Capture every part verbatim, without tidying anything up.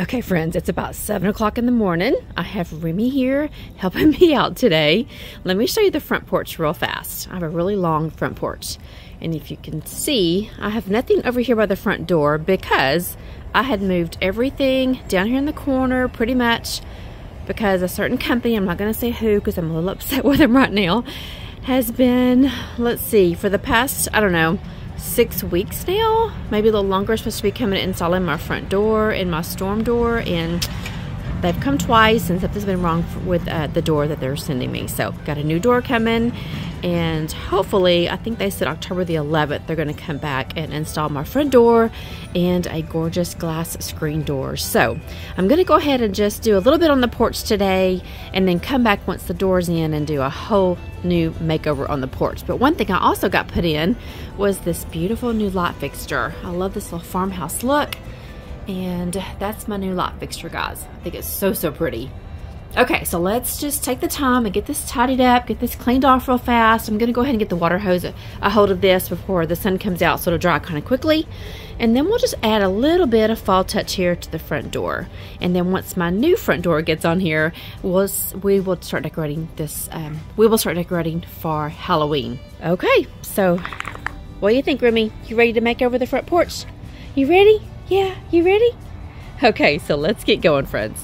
Okay friends, it's about seven o'clock in the morning. I have Remy here helping me out today. Let me show you the front porch real fast. I have a really long front porch. And if you can see, I have nothing over here by the front door because I had moved everything down here in the corner pretty much because a certain company, I'm not gonna say who because I'm a little upset with them right now, has been, let's see, for the past, I don't know, six weeks now, maybe a little longer, supposed to be coming and installing my front door and my storm door, and they've come twice and something's been wrong with uh, the door that they're sending me. So got a new door coming, and hopefully, I think they said October the eleventh, they're going to come back and install my front door and a gorgeous glass screen door. So I'm going to go ahead and just do a little bit on the porch today and then come back once the door's in and do a whole new makeover on the porch. But one thing I also got put in was this beautiful new light fixture. I love this little farmhouse look. And that's my new light fixture, guys. I think it's so, so pretty. Okay, so let's just take the time and get this tidied up, get this cleaned off real fast. I'm gonna go ahead and get the water hose a, a hold of this before the sun comes out so it'll dry kind of quickly. And then we'll just add a little bit of fall touch here to the front door. And then once my new front door gets on here, we'll, we will start decorating this, um, we will start decorating for Halloween. Okay, so what do you think, Remy? You ready to make over the front porch? You ready? Yeah, you ready? Okay, so let's get going, friends.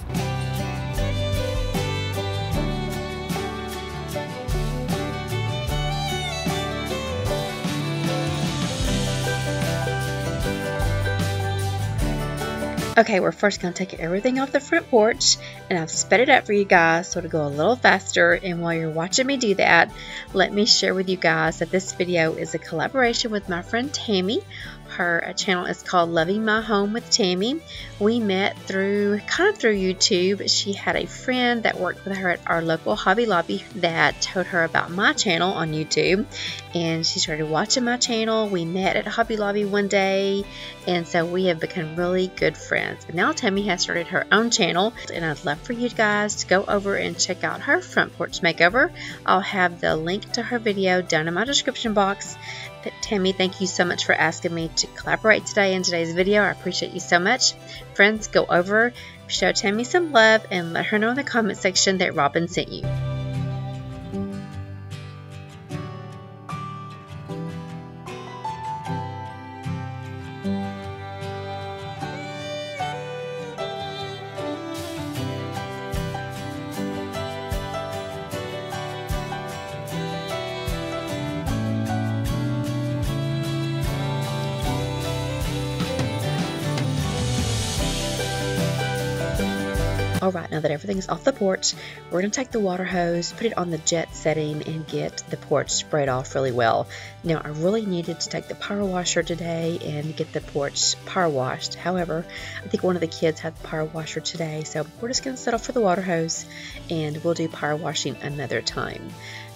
Okay, we're first gonna take everything off the front porch, and I've sped it up for you guys so it'll go a little faster. And while you're watching me do that, let me share with you guys that this video is a collaboration with my friend Tammy. Her channel is called Loving My Home with Tammy. We met through, kind of through YouTube. She had a friend that worked with her at our local Hobby Lobby that told her about my channel on YouTube. And she started watching my channel. We met at Hobby Lobby one day. And so we have become really good friends. And now Tammy has started her own channel. And I'd love for you guys to go over and check out her front porch makeover. I'll have the link to her video down in my description box. Tammy, thank you so much for asking me to collaborate today in today's video. I appreciate you so much. Friends, go over, show Tammy some love, and let her know in the comment section that Robin sent you. Alright, now that everything is off the porch, we're going to take the water hose, put it on the jet setting, and get the porch sprayed off really well. Now, I really needed to take the power washer today and get the porch power washed. However, I think one of the kids had the power washer today, so we're just going to settle for the water hose, and we'll do power washing another time.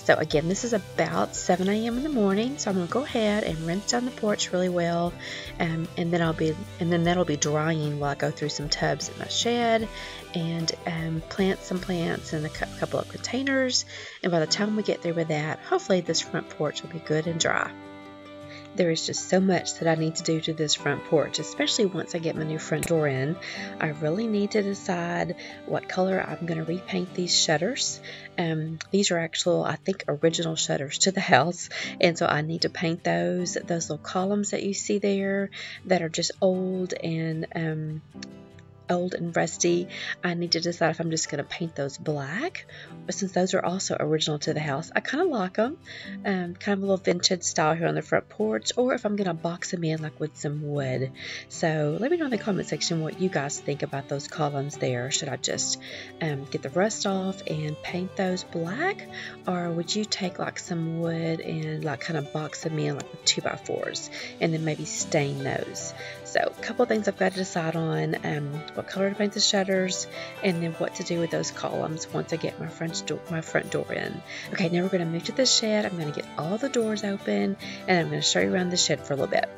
So again, this is about seven A M in the morning, so I'm gonna go ahead and rinse down the porch really well, um, and then I'll be and then that'll be drying while I go through some tubs in my shed and um, plant some plants in a couple of containers. And by the time we get through with that, hopefully this front porch will be good and dry. There is just so much that I need to do to this front porch, especially once I get my new front door in. I really need to decide what color I'm going to repaint these shutters. Um, these are actual, I think, original shutters to the house, and so I need to paint those, those little columns that you see there that are just old and um, old and rusty. I need to decide if I'm just going to paint those black, but since those are also original to the house, I kind of like them, um, kind of a little vintage style here on the front porch, or if I'm going to box them in like with some wood. So let me know in the comment section what you guys think about those columns there. Should I just um, get the rust off and paint those black, or would you take like some wood and like kind of box them in like with two by fours and then maybe stain those? So a couple of things I've got to decide on, um, what color to paint the shutters, and then what to do with those columns once I get my front door, my front door in. Okay, now we're going to move to the shed. I'm going to get all the doors open, and I'm going to show you around the shed for a little bit.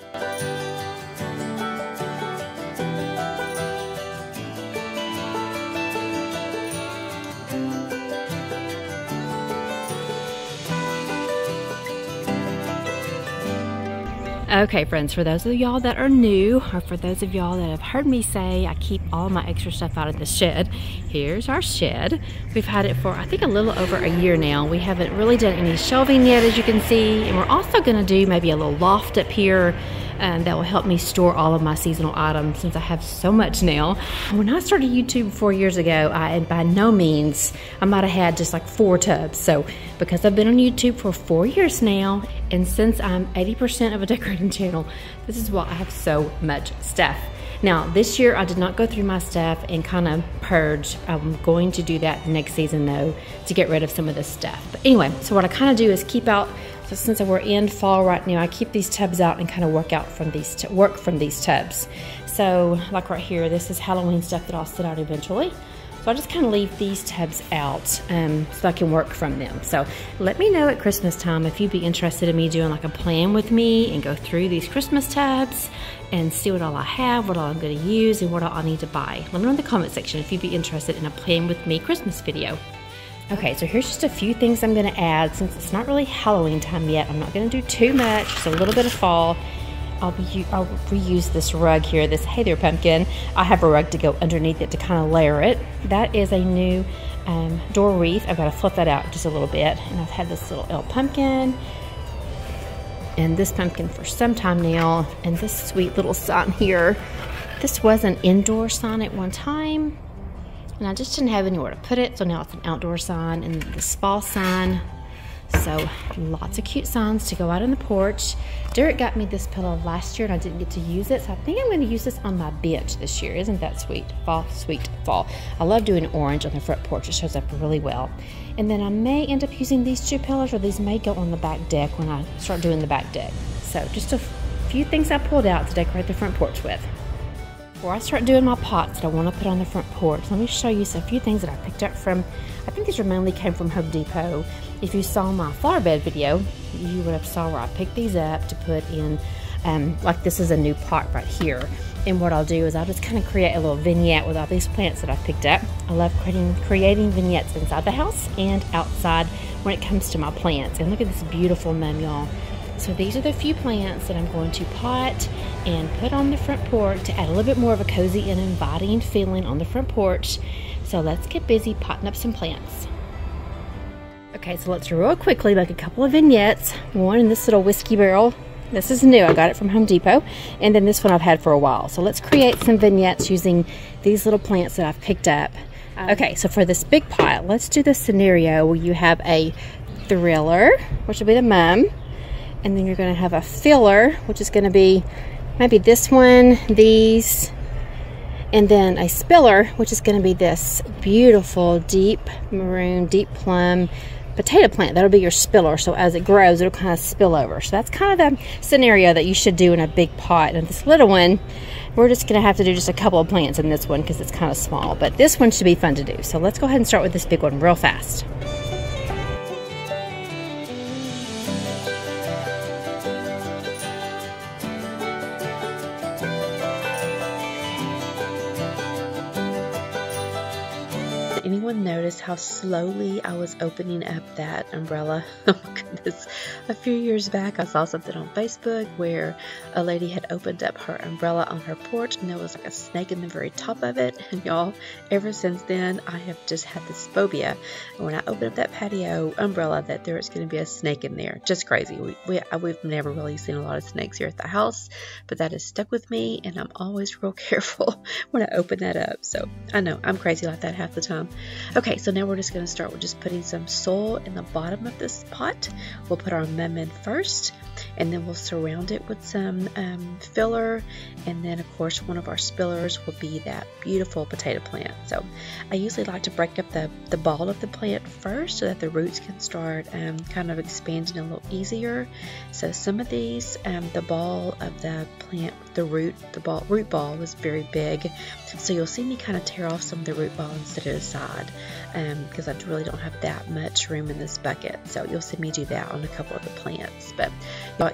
Okay friends, for those of y'all that are new, or for those of y'all that have heard me say I keep all my extra stuff out of the shed, here's our shed. We've had it for I think a little over a year now. We haven't really done any shelving yet, as you can see, and we're also going to do maybe a little loft up here um, that will help me store all of my seasonal items since I have so much now. When I started YouTube four years ago, I by no means, I might have had just like four tubs. So because I've been on YouTube for four years now, and since I'm eighty percent of a decorator channel, this is why I have so much stuff. Now this year I did not go through my stuff and kind of purge. I'm going to do that the next season though, to get rid of some of this stuff. But anyway, so what I kind of do is keep out, so since we're in fall right now, I keep these tubs out and kind of work out from these t work from these tubs. So like right here, this is Halloween stuff that I'll sit out eventually. So I just kind of leave these tubs out um, so I can work from them. So let me know at Christmas time if you'd be interested in me doing like a plan with me and go through these Christmas tubs and see what all I have, what all I'm going to use, and what all I need to buy. Let me know in the comment section if you'd be interested in a plan with me Christmas video. Okay, so here's just a few things I'm going to add. Since it's not really Halloween time yet, I'm not going to do too much, just a little bit of fall. I'll, be, I'll reuse this rug here, this Hey There Pumpkin. I have a rug to go underneath it to kind of layer it. That is a new um, door wreath. I've got to fluff that out just a little bit. And I've had this little L pumpkin and this pumpkin for some time now. And this sweet little sign here. This was an indoor sign at one time. And I just didn't have anywhere to put it. So now it's an outdoor sign and this fall sign. So lots of cute signs to go out on the porch. Derek got me this pillow last year and I didn't get to use it, so I think I'm going to use this on my bench this year. Isn't that sweet? Fall, sweet fall. I love doing orange on the front porch. It shows up really well. And then I may end up using these two pillows, or these may go on the back deck when I start doing the back deck. So just a few things I pulled out to decorate the front porch with. Before I start doing my pots that I want to put on the front porch, let me show you a few things that I picked up from, I think these mainly came from Home Depot. If you saw my flower bed video, you would have saw where I picked these up to put in, um, like this is a new pot right here. And what I'll do is I'll just kind of create a little vignette with all these plants that I picked up. I love creating, creating vignettes inside the house and outside when it comes to my plants. And look at this beautiful mum, y'all. So these are the few plants that I'm going to pot and put on the front porch to add a little bit more of a cozy and inviting feeling on the front porch. So let's get busy potting up some plants. Okay, so let's real quickly make a couple of vignettes. One in this little whiskey barrel. This is new, I got it from Home Depot. And then this one I've had for a while. So let's create some vignettes using these little plants that I've picked up. Okay, so for this big pot, let's do the scenario where you have a thriller, which will be the mum. And then you're going to have a filler, which is going to be maybe this one, these, and then a spiller, which is going to be this beautiful deep maroon, deep plum potato plant. That'll be your spiller. So as it grows, it'll kind of spill over. So that's kind of the scenario that you should do in a big pot. And this little one, we're just going to have to do just a couple of plants in this one because it's kind of small. But this one should be fun to do. So let's go ahead and start with this big one real fast. Anyone noticed how slowly I was opening up that umbrella? Oh my goodness. A few years back I saw something on Facebook where a lady had opened up her umbrella on her porch and there was like a snake in the very top of it, and y'all, ever since then I have just had this phobia and when I open up that patio umbrella that there is going to be a snake in there. Just crazy. We, we, we've never really seen a lot of snakes here at the house, but that has stuck with me and I'm always real careful when I open that up. So I know I'm crazy like that half the time. Okay, so now we're just going to start with just putting some soil in the bottom of this pot. We'll put our mum in first, and then we'll surround it with some um, filler, and then of course one of our spillers will be that beautiful potato plant. So I usually like to break up the, the ball of the plant first so that the roots can start um, kind of expanding a little easier. So some of these, um, the ball of the plant, the root, the ball, root ball was very big, so you'll see me kind of tear off some of the root ball and set it aside because um, I really don't have that much room in this bucket, so you'll see me do that on a couple of the plants. But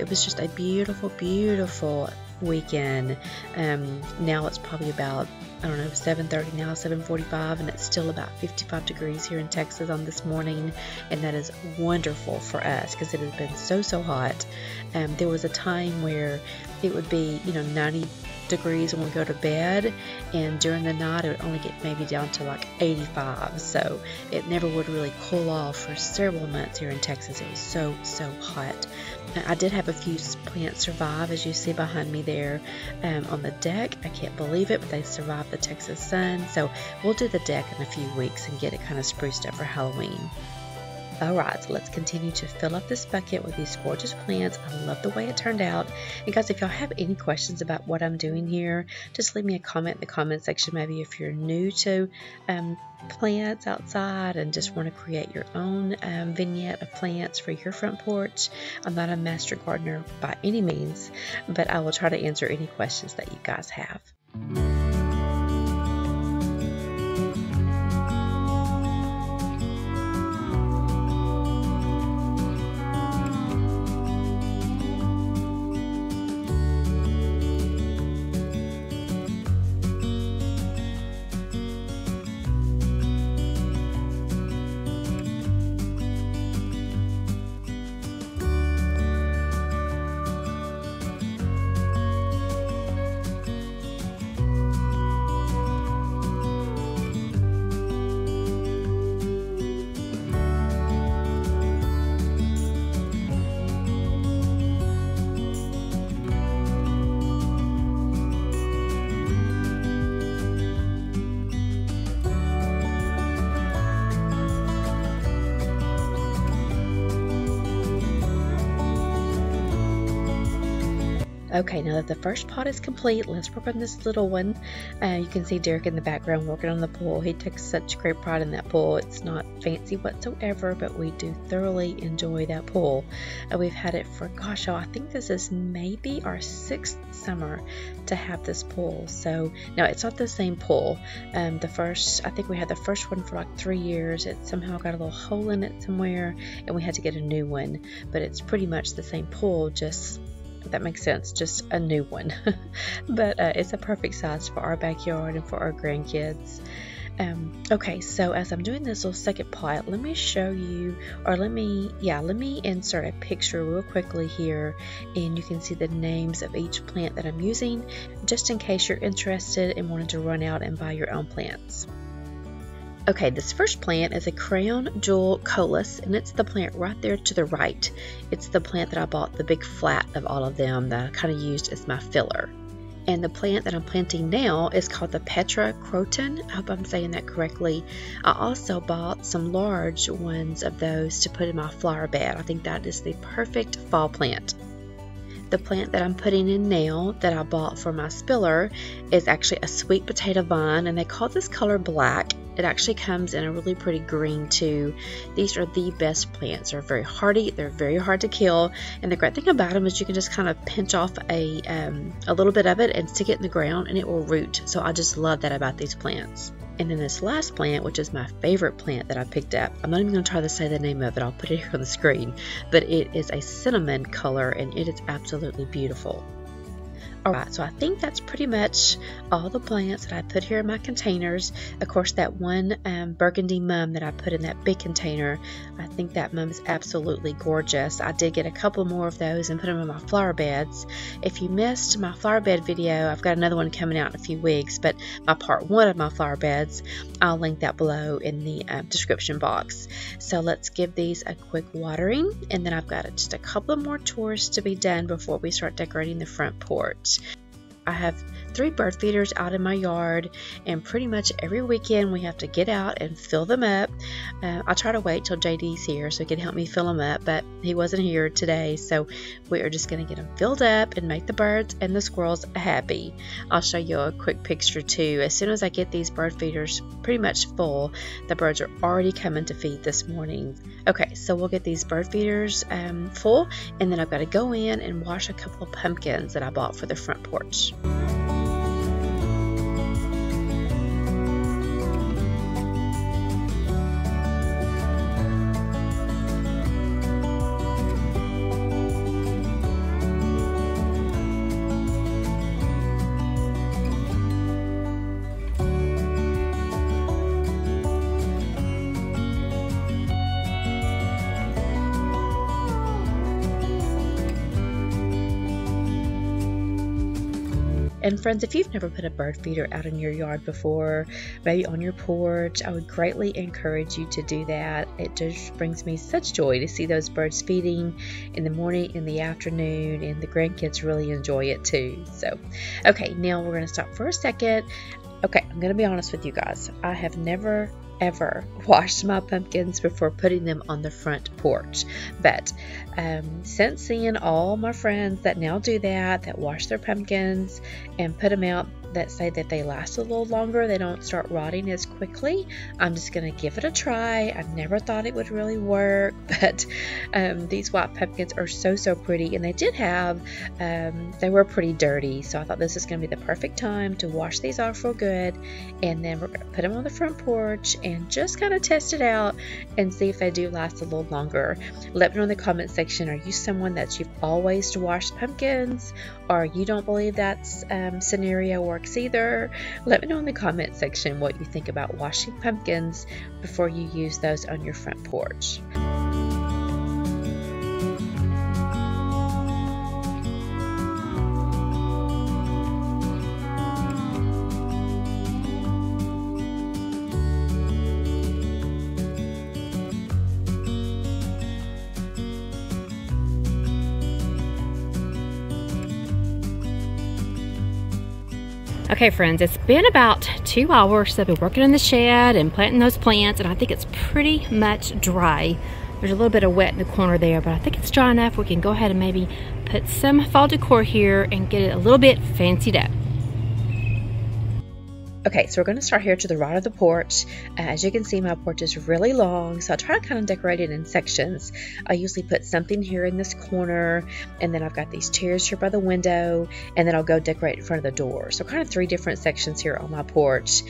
it was just a beautiful, beautiful weekend. Um, now it's probably about, I don't know, seven thirty now, seven forty-five, and it's still about fifty-five degrees here in Texas on this morning, and that is wonderful for us because it has been so, so hot. Um, there was a time where it would be, you know, ninety degrees when we go to bed, and during the night it would only get maybe down to like eighty-five, so it never would really cool off for several months here in Texas. It was so, so hot. I did have a few plants survive, as you see behind me there, um, on the deck. I can't believe it, but they survived the Texas sun, so we'll do the deck in a few weeks and get it kind of spruced up for Halloween. Alright, so let's continue to fill up this bucket with these gorgeous plants. I love the way it turned out. And guys, if y'all have any questions about what I'm doing here, just leave me a comment in the comment section. Maybe if you're new to um, plants outside and just want to create your own um, vignette of plants for your front porch. I'm not a master gardener by any means, but I will try to answer any questions that you guys have. Okay, now that the first pot is complete, let's work on this little one. Uh, you can see Derek in the background working on the pool. He takes such great pride in that pool. It's not fancy whatsoever, but we do thoroughly enjoy that pool. Uh, we've had it for, gosh, oh, I think this is maybe our sixth summer to have this pool. So, no, it's not the same pool. Um, the first, I think we had the first one for like three years. It somehow got a little hole in it somewhere, and we had to get a new one. But it's pretty much the same pool, just... If that makes sense, just a new one. But uh, it's a perfect size for our backyard and for our grandkids. Um, okay, so as I'm doing this little second pot, let me show you, or let me, yeah, let me insert a picture real quickly here, and you can see the names of each plant that I'm using, just in case you're interested and wanted to run out and buy your own plants. Okay, this first plant is a Crown Jewel coleus, and it's the plant right there to the right. It's the plant that I bought, the big flat of all of them that I kind of used as my filler. And the plant that I'm planting now is called the Petra Croton. I hope I'm saying that correctly. I also bought some large ones of those to put in my flower bed. I think that is the perfect fall plant. The plant that I'm putting in now that I bought for my spiller is actually a sweet potato vine, and they call this color black. It actually comes in a really pretty green too. These are the best plants. They're very hardy, they're very hard to kill, and the great thing about them is you can just kind of pinch off a, um, a little bit of it and stick it in the ground and it will root. So I just love that about these plants. And then this last plant, which is my favorite plant that I picked up, I'm not even going to try to say the name of it, I'll put it here on the screen, but it is a cinnamon color and it is absolutely beautiful. Alright, so I think that's pretty much all the plants that I put here in my containers. Of course, that one um, burgundy mum that I put in that big container, I think that mum is absolutely gorgeous. I did get a couple more of those and put them in my flower beds. If you missed my flower bed video, I've got another one coming out in a few weeks, but my part one of my flower beds, I'll link that below in the uh, description box. So let's give these a quick watering, and then I've got just a couple of more tours to be done before we start decorating the front porch. I have three bird feeders out in my yard, and pretty much every weekend we have to get out and fill them up. Uh, I try to wait till J D's here so he can help me fill them up, but he wasn't here today, so we are just going to get them filled up and make the birds and the squirrels happy. I'll show you a quick picture too. As soon as I get these bird feeders pretty much full, the birds are already coming to feed this morning. Okay, so we'll get these bird feeders um, full, and then I've got to go in and wash a couple of pumpkins that I bought for the front porch. And friends, if you've never put a bird feeder out in your yard before, maybe on your porch, I would greatly encourage you to do that. It just brings me such joy to see those birds feeding in the morning, in the afternoon, and the grandkids really enjoy it too. So, okay, now we're going to stop for a second. Okay, I'm going to be honest with you guys. I have never ever washed my pumpkins before putting them on the front porch, but um, since seeing all my friends that now do that, that wash their pumpkins and put them out, that say that they last a little longer, they don't start rotting as quickly, I'm just going to give it a try. I've never thought it would really work, but um, these white pumpkins are so so pretty, and they did have um, they were pretty dirty, so I thought this is going to be the perfect time to wash these off real good, and then we're going to put them on the front porch and just kind of test it out and see if they do last a little longer. Let me know in the comment section, are you someone that you've always washed pumpkins, or you don't believe that um, scenario or either? Let me know in the comment section what you think about washing pumpkins before you use those on your front porch. Okay friends, it's been about two hours that I've been working in the shed and planting those plants, and I think it's pretty much dry. There's a little bit of wet in the corner there, but I think it's dry enough we can go ahead and maybe put some fall decor here and get it a little bit fancied up. Okay, so we're going to start here to the right of the porch. Uh, as you can see, my porch is really long, so I try to kind of decorate it in sections. I usually put something here in this corner, and then I've got these chairs here by the window, and then I'll go decorate in front of the door. So kind of three different sections here on my porch.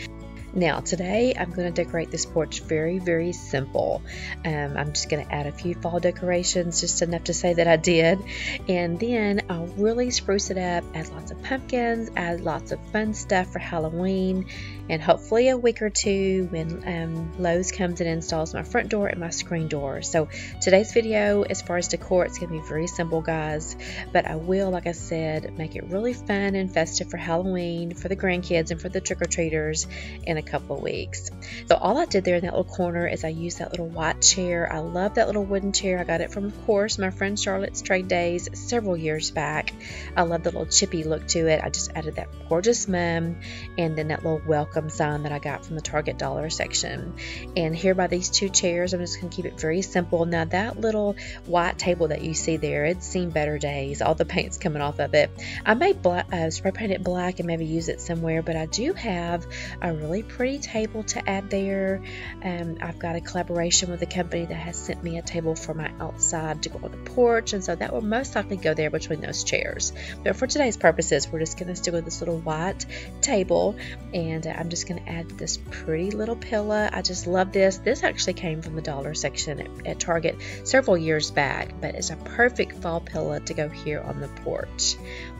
Now today I'm going to decorate this porch very very simple. Um, I'm just going to add a few fall decorations, just enough to say that I did, and then I'll really spruce it up, add lots of pumpkins, add lots of fun stuff for Halloween, and hopefully a week or two when um, Lowe's comes and installs my front door and my screen door. So today's video, as far as decor, it's going to be very simple guys, but I will, like I said, make it really fun and festive for Halloween, for the grandkids, and for the trick-or-treaters in a couple weeks. So all I did there in that little corner is I used that little white chair. I love that little wooden chair. I got it from, of course, my friend Charlotte's trade days several years back. I love the little chippy look to it. I just added that gorgeous mum and then that little welcome sign that I got from the Target dollar section. And here by these two chairs, I'm just going to keep it very simple. Now that little white table that you see there, it's seen better days. All the paint's coming off of it. I may black, uh, spray paint it black and maybe use it somewhere, but I do have a really pretty table to add there. Um, I've got a collaboration with a company that has sent me a table for my outside to go on the porch, and so that will most likely go there between those chairs. But for today's purposes, we're just going to stick with this little white table, and uh, I'm I'm just going to add this pretty little pillow. I just love this. This actually came from the dollar section at, at Target several years back, but it's a perfect fall pillow to go here on the porch.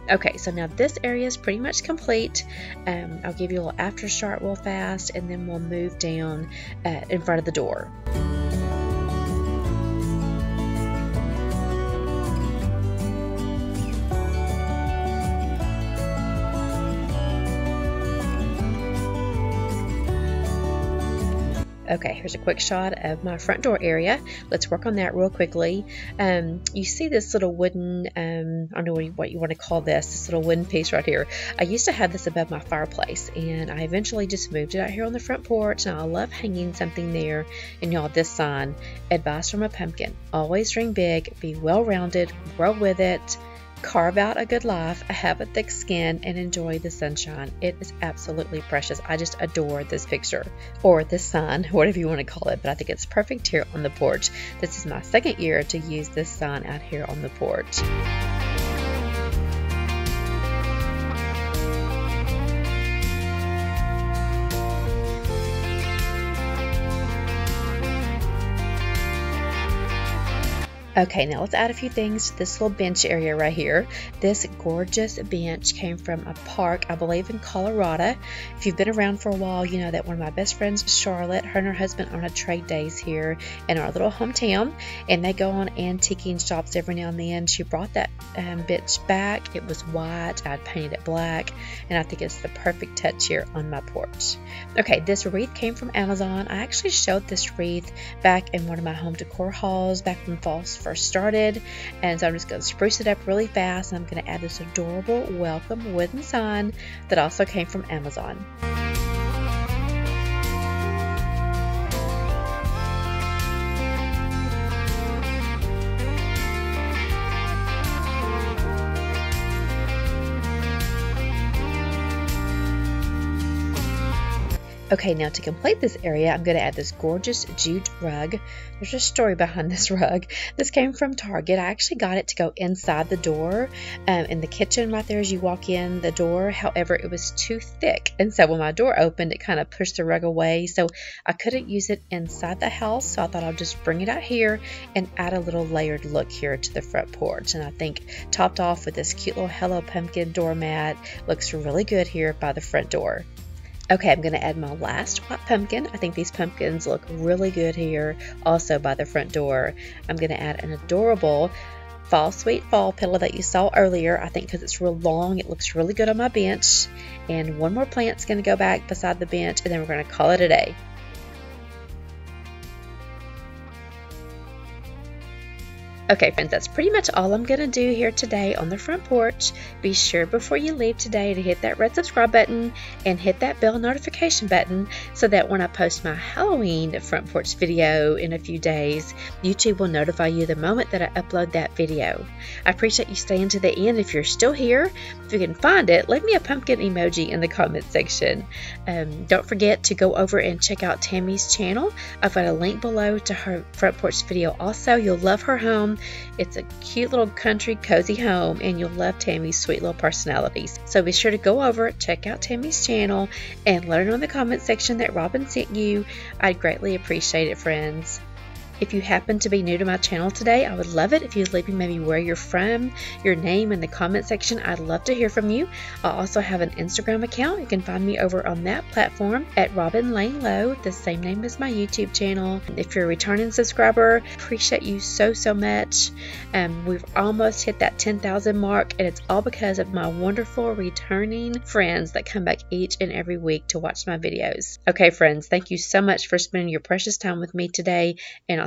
Okay, so now this area is pretty much complete. Um, I'll give you a little after shot real fast, and then we'll move down uh, in front of the door. Okay, here's a quick shot of my front door area. Let's work on that real quickly. Um, you see this little wooden, um, I don't know what you want to call this, this little wooden piece right here. I used to have this above my fireplace, and I eventually just moved it out here on the front porch. Now I love hanging something there. And y'all, this sign, advice from a pumpkin, always dream big, be well-rounded, grow with it, carve out a good life, have a thick skin, and enjoy the sunshine. It is absolutely precious. I just adore this picture, or this sign, whatever you want to call it, but I think it's perfect here on the porch. This is my second year to use this sign out here on the porch. Okay, now let's add a few things to this little bench area right here. This gorgeous bench came from a park, I believe in Colorado. If you've been around for a while, you know that one of my best friends, Charlotte, her and her husband own a trade days here in our little hometown, and they go on antiquing shops every now and then. She brought that um, bench back. It was white, I'd painted it black, and I think it's the perfect touch here on my porch. Okay, this wreath came from Amazon. I actually showed this wreath back in one of my home decor hauls back when fall first started, and so I'm just going to spruce it up really fast, and I'm going to add this adorable welcome wooden sign that also came from Amazon. Okay, now to complete this area, I'm going to add this gorgeous jute rug. There's a story behind this rug. This came from Target. I actually got it to go inside the door um, in the kitchen right there as you walk in the door. However, it was too thick, and so when my door opened, it kind of pushed the rug away, so I couldn't use it inside the house, so I thought I'll just bring it out here and add a little layered look here to the front porch. And I think topped off with this cute little Hello Pumpkin doormat looks really good here by the front door. Okay, I'm going to add my last white pumpkin. I think these pumpkins look really good here, also by the front door. I'm going to add an adorable fall sweet fall pillow that you saw earlier. I think because it's real long, it looks really good on my bench. And one more plant's going to go back beside the bench, and then we're going to call it a day. Okay friends, that's pretty much all I'm going to do here today on the front porch. Be sure before you leave today to hit that red subscribe button and hit that bell notification button so that when I post my Halloween front porch video in a few days, YouTube will notify you the moment that I upload that video. I appreciate you staying to the end if you're still here. If you can find it, leave me a pumpkin emoji in the comment section. Um, don't forget to go over and check out Tammy's channel. I've got a link below to her front porch video also. You'll love her home. It's a cute little country cozy home, and you'll love Tammy's sweet little personalities. So be sure to go over, check out Tammy's channel, and let her know in the comment section that Robin sent you. I'd greatly appreciate it, friends. If you happen to be new to my channel today, I would love it if you'd leave me maybe where you're from, your name in the comment section. I'd love to hear from you. I also have an Instagram account. You can find me over on that platform at Robin Lane Lowe, the same name as my YouTube channel. If you're a returning subscriber, appreciate you so, so much. Um, we've almost hit that ten thousand mark, and it's all because of my wonderful returning friends that come back each and every week to watch my videos. Okay, friends, thank you so much for spending your precious time with me today, and I'll